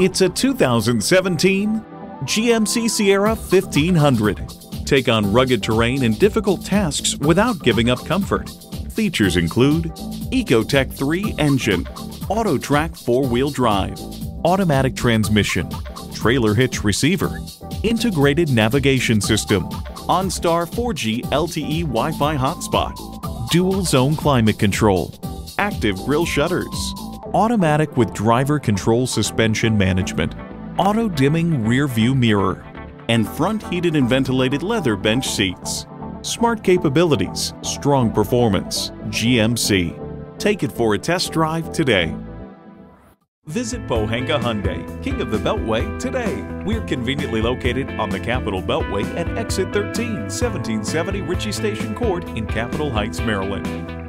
It's a 2017 GMC Sierra 1500. Take on rugged terrain and difficult tasks without giving up comfort. Features include EcoTec3 engine, AutoTrack four-wheel drive, automatic transmission, trailer hitch receiver, integrated navigation system, OnStar 4G LTE Wi-Fi hotspot, dual zone climate control, active grille shutters, automatic with driver control suspension management, auto dimming rear view mirror, and front heated and ventilated leather bench seats. Smart capabilities, strong performance, GMC. Take it for a test drive today. Visit Pohanka Hyundai, King of the Beltway, today. We're conveniently located on the Capitol Beltway at exit 13, 1770 Ritchie Station Court in Capitol Heights, Maryland.